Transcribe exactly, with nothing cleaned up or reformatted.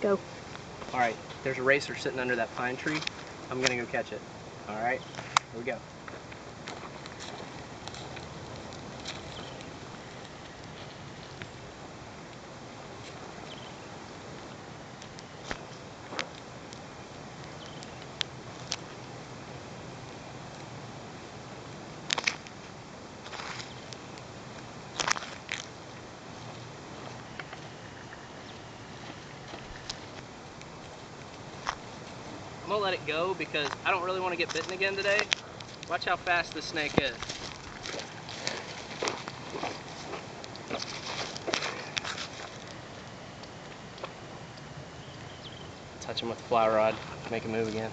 Go. Alright, there's a racer sitting under that pine tree. I'm gonna go catch it. Alright, here we go. I'm gonna let it go because I don't really want to get bitten again today. Watch how fast this snake is. Touch him with the fly rod, make him move again.